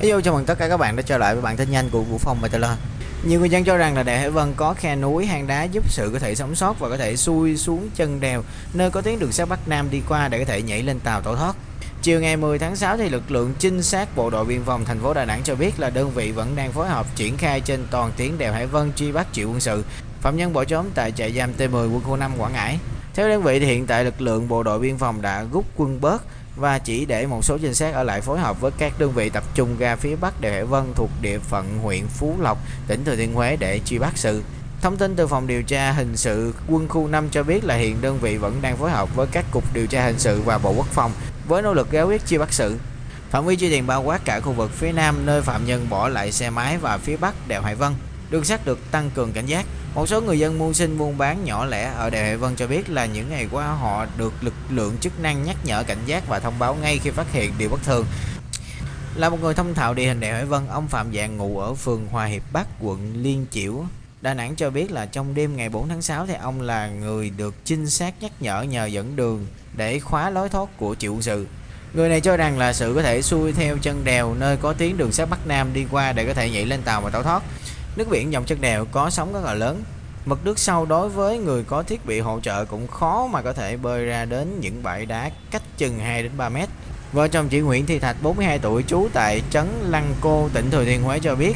Hello, chào mừng tất cả các bạn đã trở lại với bản tin nhanh của Vũ Phong Miền Tây Life. Nhiều người dân cho rằng là Đèo Hải Vân có khe núi, hang đá giúp sự có thể sống sót và có thể xuôi xuống chân đèo, nơi có tuyến đường sắt Bắc Nam đi qua để có thể nhảy lên tàu tẩu thoát. Chiều ngày 10 tháng 6 thì lực lượng trinh sát Bộ đội Biên phòng thành phố Đà Nẵng cho biết là đơn vị vẫn đang phối hợp triển khai trên toàn tuyến đèo Hải Vân truy bắt Triệu Quân Sự, phạm nhân bỏ trốn tại trại giam T10 Quân khu 5 Quảng Ngãi. Theo đơn vị thì hiện tại lực lượng Bộ đội Biên phòng đã rút quân bớt và chỉ để một số trinh sát ở lại phối hợp với các đơn vị tập trung ra phía bắc đèo Hải Vân thuộc địa phận huyện Phú Lộc, tỉnh Thừa Thiên Huế để truy bắt sự. Thông tin từ phòng điều tra hình sự Quân khu 5 cho biết là hiện đơn vị vẫn đang phối hợp với các cục điều tra hình sự và Bộ Quốc phòng với nỗ lực giải quyết truy bắt sự. Phạm vi truy tìm bao quát cả khu vực phía nam nơi phạm nhân bỏ lại xe máy và phía bắc đèo Hải Vân. Đường sắt được tăng cường cảnh giác. Một số người dân mưu sinh buôn bán nhỏ lẻ ở đèo Hải Vân cho biết là những ngày qua họ được lực lượng chức năng nhắc nhở cảnh giác và thông báo ngay khi phát hiện điều bất thường. Là một người thông thạo địa hình đèo Hải Vân, ông Phạm Dạng ngụ ở phường Hòa Hiệp Bắc, quận Liên Chiểu, Đà Nẵng cho biết là trong đêm ngày 4 tháng 6 thì ông là người được trinh sát nhắc nhở nhờ dẫn đường để khóa lối thoát của Triệu Quân Sự. Người này cho rằng là sự có thể xuôi theo chân đèo nơi có tuyến đường sắt Bắc Nam đi qua để có thể nhảy lên tàu và tẩu thoát. Nước biển dòng chân đèo có sóng rất là lớn, mực nước sâu đối với người có thiết bị hỗ trợ cũng khó mà có thể bơi ra đến những bãi đá cách chừng 2 đến 3 mét. Vợ chồng chị Nguyễn Thi Thạch 42 tuổi trú tại trấn Lăng Cô, tỉnh Thừa Thiên Huế cho biết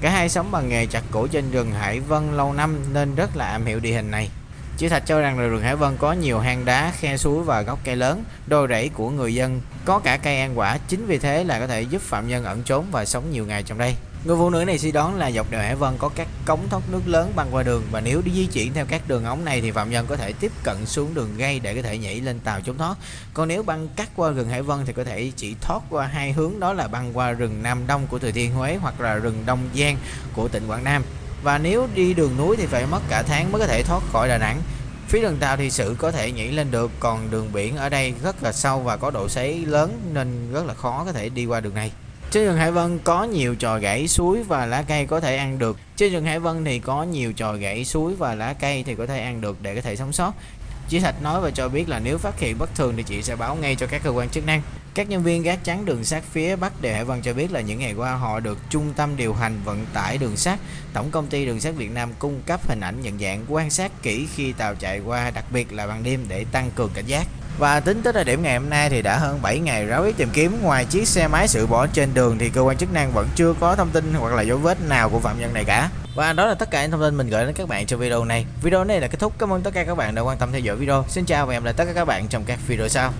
cả hai sống bằng nghề chặt củi trên rừng Hải Vân lâu năm nên rất là am hiểu địa hình này. Chị Thạch cho rằng là rừng Hải Vân có nhiều hang đá, khe suối và gốc cây lớn, đồi rẫy của người dân có cả cây ăn quả, chính vì thế là có thể giúp phạm nhân ẩn trốn và sống nhiều ngày trong đây. Người phụ nữ này suy đoán là dọc đèo Hải Vân có các cống thoát nước lớn băng qua đường và nếu đi di chuyển theo các đường ống này thì phạm nhân có thể tiếp cận xuống đường ray để có thể nhảy lên tàu trốn thoát. Còn nếu băng cắt qua rừng Hải Vân thì có thể chỉ thoát qua hai hướng, đó là băng qua rừng Nam Đông của Thừa Thiên Huế hoặc là rừng Đông Giang của tỉnh Quảng Nam. Và nếu đi đường núi thì phải mất cả tháng mới có thể thoát khỏi Đà Nẵng. Phía đường tàu thì sự có thể nhảy lên được, còn đường biển ở đây rất là sâu và có độ xoáy lớn nên rất là khó có thể đi qua đường này. Trên rừng Hải Vân có nhiều chòi gãy suối và lá cây có thể ăn được. Để có thể sống sót. Chị Thạch nói và cho biết là nếu phát hiện bất thường thì chị sẽ báo ngay cho các cơ quan chức năng. Các nhân viên gác chắn đường sắt phía bắc đèo Hải Vân cho biết là những ngày qua họ được Trung tâm điều hành vận tải đường sắt, Tổng công ty đường sắt Việt Nam cung cấp hình ảnh nhận dạng quan sát kỹ khi tàu chạy qua, đặc biệt là ban đêm để tăng cường cảnh giác. Và tính tới thời điểm ngày hôm nay thì đã hơn 7 ngày ráo riết tìm kiếm, ngoài chiếc xe máy sự bỏ trên đường thì cơ quan chức năng vẫn chưa có thông tin hoặc là dấu vết nào của phạm nhân này cả. Và đó là tất cả những thông tin mình gửi đến các bạn trong video này. Video này là kết thúc. Cảm ơn tất cả các bạn đã quan tâm theo dõi video. Xin chào và hẹn gặp lại tất cả các bạn trong các video sau.